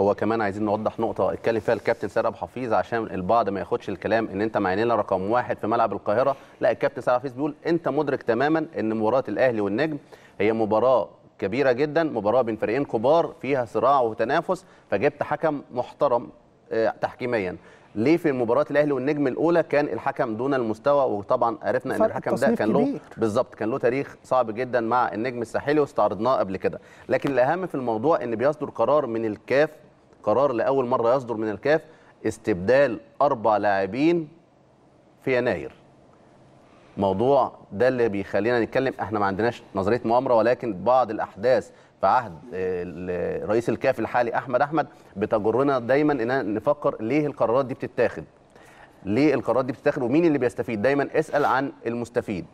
هو كمان عايزين نوضح نقطه اتكلم فيها الكابتن سيد عبد الحفيظ عشان البعض ما ياخدش الكلام ان انت معانا رقم واحد في ملعب القاهره، لا الكابتن سيد عبد الحفيظ بيقول انت مدرك تماما ان مباراه الاهلي والنجم هي مباراه كبيره جدا، مباراه بين فريقين كبار فيها صراع وتنافس، فجبت حكم محترم تحكيميا. ليه في مباراه الاهلي والنجم الاولى كان الحكم دون المستوى؟ وطبعا عرفنا ان الحكم ده كان له بالظبط كان له تاريخ صعب جدا مع النجم الساحلي واستعرضناه قبل كده، لكن الاهم في الموضوع ان بيصدر قرار من الكاف، قرار لاول مره يصدر من الكاف استبدال 4 لاعبين في يناير. موضوع ده اللي بيخلينا نتكلم، احنا ما عندناش نظريه مؤامره، ولكن بعض الاحداث في عهد رئيس الكاف الحالي احمد احمد بتجرنا دايما اننا نفكر ليه القرارات دي بتتاخد؟ ليه القرارات دي بتتاخد ومين اللي بيستفيد؟ دايما اسال عن المستفيد.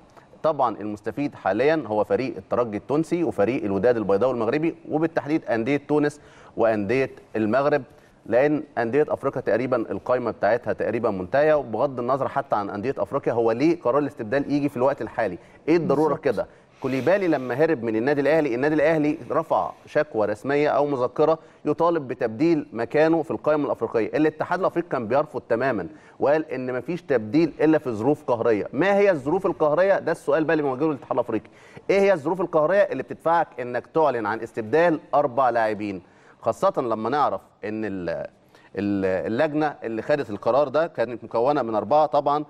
طبعا المستفيد حاليا هو فريق الترجي التونسي وفريق الوداد البيضاوي المغربي، وبالتحديد انديه تونس وانديه المغرب، لان انديه افريقيا تقريبا القايمه بتاعتها تقريبا منتهيه. وبغض النظر حتى عن انديه افريقيا، هو ليه قرار الاستبدال يجي في الوقت الحالي؟ ايه الضروره كده؟ كوليبالي لما هرب من النادي الاهلي، النادي الاهلي رفع شكوى رسميه او مذكره يطالب بتبديل مكانه في القائمه الافريقيه، الاتحاد الافريقي كان بيرفض تماما وقال ان مفيش تبديل الا في ظروف قهريه. ما هي الظروف القهريه؟ ده السؤال بقى اللي موجه للاتحاد الافريقي. ايه هي الظروف القهريه اللي بتدفعك انك تعلن عن استبدال 4 لاعبين؟ خاصه لما نعرف ان اللجنه اللي خدت القرار ده كانت مكونه من 4، طبعا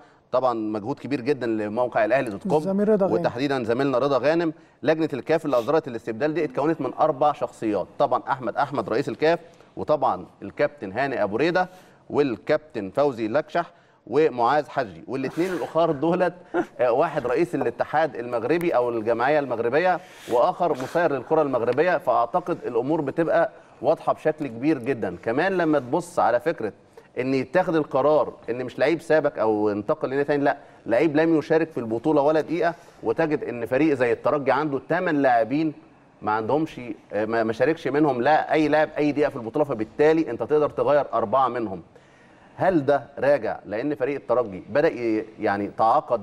مجهود كبير جدا لموقع الاهلي.com وتحديدا زميلنا رضا غانم. لجنه الكاف اللي اصدرت الاستبدال دي اتكونت من 4 شخصيات، طبعا احمد احمد رئيس الكاف، وطبعا الكابتن هاني ابو ريده، والكابتن فوزي لكشح، ومعاذ حجي، والاثنين الاخر دولت واحد رئيس الاتحاد المغربي او الجمعيه المغربيه، واخر مسير للكره المغربيه. فاعتقد الامور بتبقى واضحه بشكل كبير جدا. كمان لما تبص على فكره ان يتاخد القرار ان مش لعيب سابك او انتقل لنادي ثاني، لا لعيب لم يشارك في البطوله ولا دقيقه، وتجد ان فريق زي الترجي عنده 8 لاعبين ما عندهمش ما شاركش منهم لا اي لاعب اي دقيقه في البطوله، فبالتالي انت تقدر تغير 4 منهم. هل ده راجع لان فريق الترجي بدا يعني تعاقد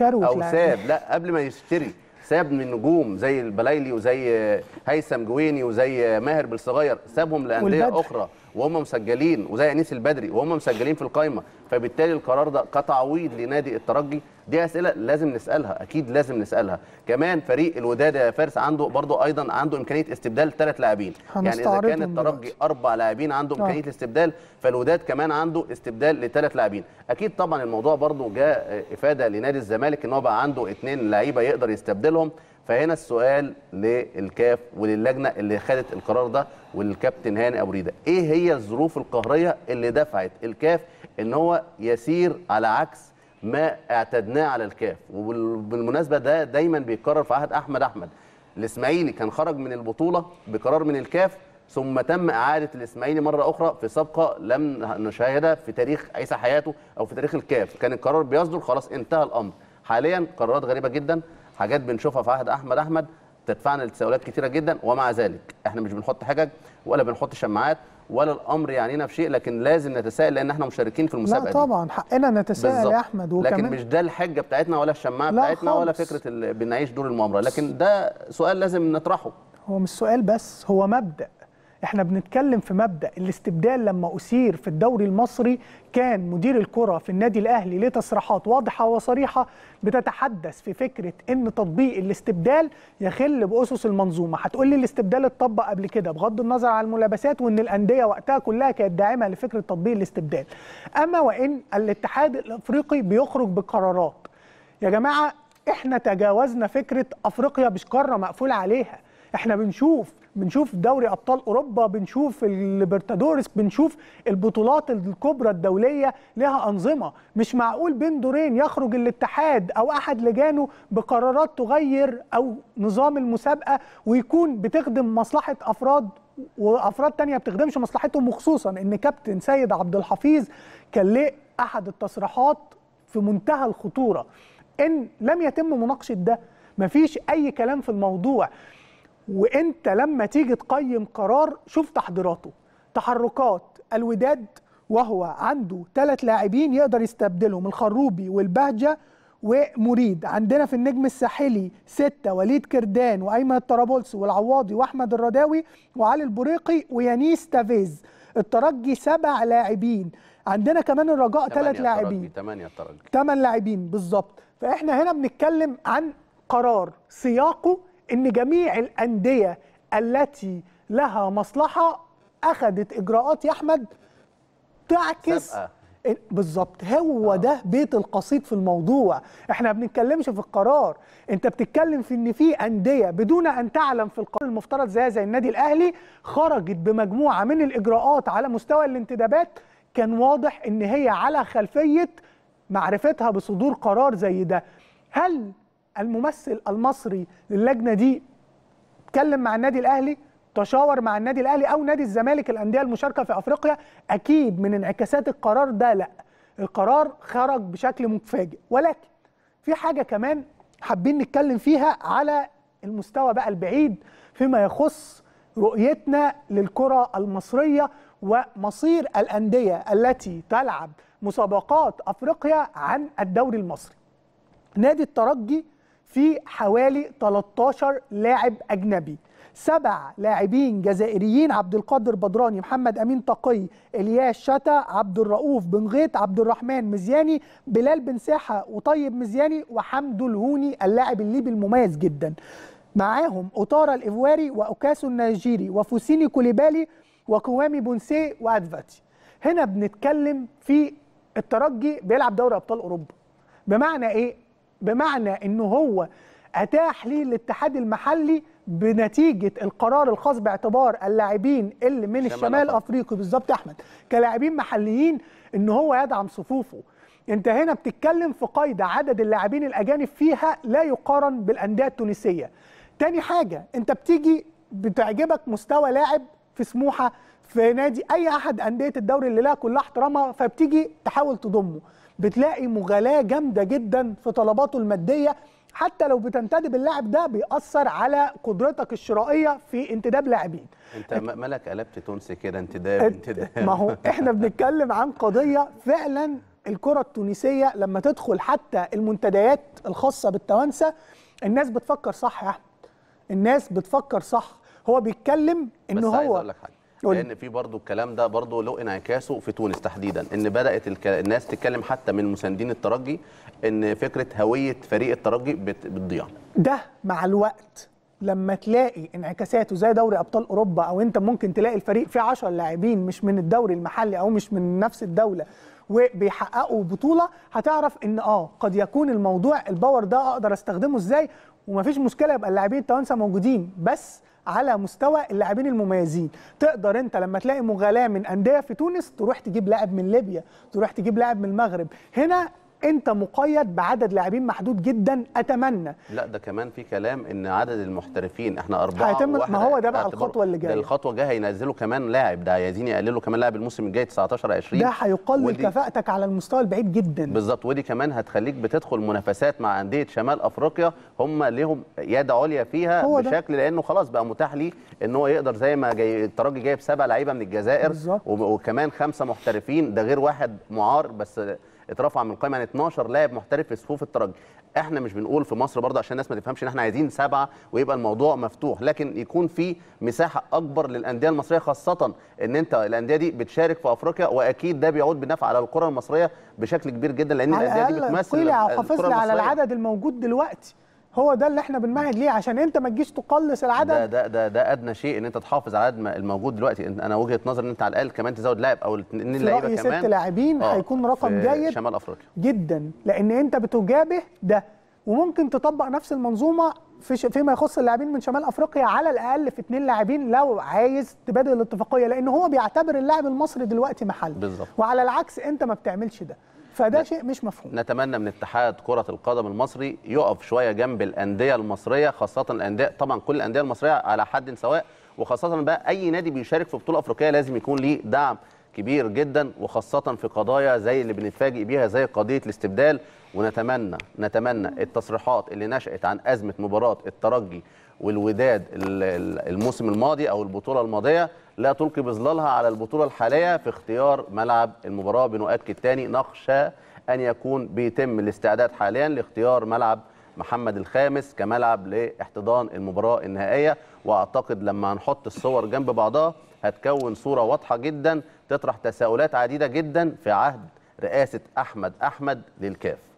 او ساب لا قبل ما يشتري ساب من نجوم زي البلايلي وزي هيثم جويني وزي ماهر بالصغير، سابهم لانديه اخرى وهم مسجلين، وزي انيس البدري وهم مسجلين في القايمه، فبالتالي القرار ده كتعويض لنادي الترجي؟ دي اسئله لازم نسالها، اكيد لازم نسالها. كمان فريق الوداد يا فارس عنده برضه ايضا عنده امكانيه استبدال 3 لاعبين، يعني اذا كان الترجي 4 لاعبين عنده امكانيه الاستبدال، فالوداد كمان عنده استبدال ل3 لاعبين. اكيد طبعا الموضوع برضه جاء افاده لنادي الزمالك ان هو بقى عنده 2 لعيبه يقدر يستبدلهم. فهنا السؤال للكاف وللجنه اللي خدت القرار ده والكابتن هاني ابو ريده، ايه هي الظروف القهريه اللي دفعت الكاف ان هو يسير على عكس ما اعتدناه على الكاف؟ وبالمناسبه ده دايما بيتكرر في عهد احمد احمد. الاسماعيلي كان خرج من البطوله بقرار من الكاف، ثم تم اعاده الاسماعيلي مره اخرى في سابقه لم نشاهدها في تاريخ عيسى حياته او في تاريخ الكاف، كان القرار بيصدر خلاص انتهى الامر. حاليا قرارات غريبه جدا، حاجات بنشوفها في عهد احمد احمد تدفعنا لتساؤلات كتيره جدا، ومع ذلك احنا مش بنحط حجج ولا بنحط شماعات ولا الامر يعنينا في شيء، لكن لازم نتساءل لان احنا مشاركين في المسابقه. لا طبعا حقنا نتساءل يا احمد، لكن مش ده الحجه بتاعتنا ولا الشماعه بتاعتنا ولا فكره بنعيش دور المؤامره، لكن ده سؤال لازم نطرحه. هو مش سؤال بس، هو مبدا. احنا بنتكلم في مبدا الاستبدال. لما اثير في الدوري المصري كان مدير الكره في النادي الاهلي ليه تصريحات واضحه وصريحه بتتحدث في فكره ان تطبيق الاستبدال يخل باسس المنظومه. هتقول لي الاستبدال اتطبق قبل كده بغض النظر عن الملابسات، وان الانديه وقتها كلها كانت داعمه لفكره تطبيق الاستبدال. اما وان الاتحاد الافريقي بيخرج بقرارات، يا جماعه احنا تجاوزنا فكره افريقيا مش قاره مقفول عليها. احنا بنشوف دوري ابطال اوروبا، بنشوف الليبرتادورس، بنشوف البطولات الكبرى الدوليه لها انظمه. مش معقول بين دورين يخرج الاتحاد او احد لجانه بقرارات تغير او نظام المسابقه ويكون بتخدم مصلحه افراد وافراد تانية بتخدمش مصلحتهم، وخصوصا ان كابتن سيد عبد الحفيظ كان ليه احد التصريحات في منتهى الخطوره ان لم يتم مناقشه ده، مفيش اي كلام في الموضوع. وانت لما تيجي تقيم قرار شوف تحضيراته، تحركات الوداد وهو عنده 3 لاعبين يقدر يستبدلهم، الخروبي والبهجه ومريد. عندنا في النجم الساحلي 6 وليد كردان وايمن الطرابلسي والعواضي واحمد الرداوي وعلي البريقي ويانيس تافيز. الترجي 7 لاعبين. عندنا كمان الرجاء 3 لاعبين. 8 لاعبين بالظبط. فاحنا هنا بنتكلم عن قرار سياقه ان جميع الانديه التي لها مصلحه اخذت اجراءات يا احمد تعكس بالظبط. هو ده بيت القصيد في الموضوع. احنا ما بنتكلمش في القرار، انت بتتكلم في ان في انديه بدون ان تعلم في القرار المفترض زي النادي الاهلي خرجت بمجموعه من الاجراءات على مستوى الانتدابات كان واضح ان هي على خلفيه معرفتها بصدور قرار زي ده. هل الممثل المصري للجنه دي اتكلم مع النادي الاهلي، تشاور مع النادي الاهلي او نادي الزمالك الانديه المشاركه في افريقيا؟ اكيد من انعكاسات القرار ده لا، القرار خرج بشكل مفاجئ. ولكن في حاجه كمان حابين نتكلم فيها على المستوى بقى البعيد فيما يخص رؤيتنا للكره المصريه ومصير الانديه التي تلعب مسابقات افريقيا عن الدوري المصري. نادي الترجي في حوالي 13 لاعب اجنبي، 7 لاعبين جزائريين: عبد القادر بدراني، محمد امين طقي، الياس شتا، عبد الرؤوف بن غيط، عبد الرحمن مزياني، بلال بن ساحه وطيب مزياني، وحمدو الهوني اللاعب الليبي المميز جدا. معاهم اوتارا الايفواري واوكاسو النيجيري وفوسيني كوليبالي وكوامي بونسي وادفاتي. هنا بنتكلم في الترجي بيلعب دوري ابطال اوروبا. بمعنى ايه؟ بمعنى ان هو اتاح للاتحاد المحلي بنتيجه القرار الخاص باعتبار اللاعبين اللي من الشمال افريقي بالظبط يا احمد كلاعبين محليين ان هو يدعم صفوفه. انت هنا بتتكلم في قيد عدد اللاعبين الاجانب فيها لا يقارن بالانديه التونسيه. تاني حاجه، انت بتيجي بتعجبك مستوى لاعب في سموحه، في نادي اي احد انديه الدوري اللي لها كلها احترامها، فبتيجي تحاول تضمه، بتلاقي مغالاة جامده جدا في طلباته الماديه. حتى لو بتنتدب اللاعب ده بيأثر على قدرتك الشرائيه في انتداب لاعبين. انت مالك قلبت تونسي كده انتداب. ما هو احنا بنتكلم عن قضيه فعلا الكره التونسيه لما تدخل حتى المنتديات الخاصه بالتوانسه الناس بتفكر صح يا احمد. الناس بتفكر صح. هو بيتكلم ان هو بس عايز اقول لك حاجه، لان في برضو الكلام ده برضو له انعكاسه في تونس تحديدا، ان بدات الناس تتكلم حتى من مساندين الترجي ان فكره هويه فريق الترجي بتضيع. ده مع الوقت لما تلاقي انعكاساته زي دوري ابطال اوروبا، او انت ممكن تلاقي الفريق فيه 10 لاعبين مش من الدوري المحلي او مش من نفس الدوله وبيحققوا بطوله، هتعرف ان قد يكون الموضوع الباور ده اقدر استخدمه ازاي، ومفيش مشكله يبقى اللاعبين التوانسه موجودين بس على مستوى اللاعبين المميزين. تقدر انت لما تلاقي مغالاة من انديه في تونس تروح تجيب لاعب من ليبيا، تروح تجيب لاعب من المغرب. هنا انت مقيد بعدد لاعبين محدود جدا. اتمنى لا ده كمان في كلام ان عدد المحترفين احنا 4 هيتم. ما هو ده بقى الخطوه اللي جايه. الخطوه الجايه هينزلوا كمان لاعب، ده عايزين يقللوا كمان لاعب الموسم الجاي 19 20. ده هيقلل كفاءتك على المستوى البعيد جدا. بالظبط، ودي كمان هتخليك بتدخل منافسات مع انديه شمال افريقيا هم ليهم يد عليا فيها بشكل، لانه خلاص بقى متاح ليه ان هو يقدر زي ما الترجي جايب 7 لعيبه من الجزائر بالزبط. وكمان 5 محترفين، ده غير 1 معار بس اترفع من القائمه، يعني 12 لاعب محترف في صفوف الترجي. احنا مش بنقول في مصر برضه عشان الناس ما تفهمش ان احنا عايزين 7 ويبقى الموضوع مفتوح، لكن يكون في مساحه اكبر للانديه المصريه، خاصه ان انت الانديه دي بتشارك في افريقيا، واكيد ده بيعود بالنفع على الكره المصريه بشكل كبير جدا، لان الانديه دي بتمثل الكره المصريه على العدد الموجود دلوقتي. هو ده اللي احنا بنمهد ليه عشان انت ما تجيش تقلص العدد. ده ادنى شيء ان انت تحافظ على العدد الموجود دلوقتي. انا وجهه نظري ان انت على الاقل كمان تزود لاعب او 2 لعيبه كمان. في رأيي 6 لاعبين هيكون رقم جيد شمال افريقيا جدا، لان انت بتجابه ده، وممكن تطبق نفس المنظومه فيما يخص اللاعبين من شمال افريقيا على الاقل في 2 لاعبين لو عايز تبادل الاتفاقيه، لان هو بيعتبر اللاعب المصري دلوقتي محل بالظبط، وعلى العكس انت ما بتعملش ده، فده شيء مش مفهوم. نتمنى من اتحاد كرة القدم المصري يقف شوية جنب الأندية المصرية، خاصة الأندية طبعا كل الأندية المصرية على حد سواء، وخاصة بقى أي نادي بيشارك في بطولة أفريقية لازم يكون ليه دعم كبير جدا، وخاصة في قضايا زي اللي بنتفاجئ بيها زي قضية الاستبدال. ونتمنى التصريحات اللي نشأت عن أزمة مباراة الترجي والوداد الموسم الماضي او البطوله الماضيه لا تلقي بظلالها على البطوله الحاليه في اختيار ملعب المباراه. بنؤكد تاني، نخشى أن يكون بيتم الاستعداد حاليا لاختيار ملعب محمد الخامس كملعب لاحتضان المباراة النهائية. وأعتقد لما هنحط الصور جنب بعضها هتكون صورة واضحة جدا تطرح تساؤلات عديدة جدا في عهد رئاسة أحمد للكاف.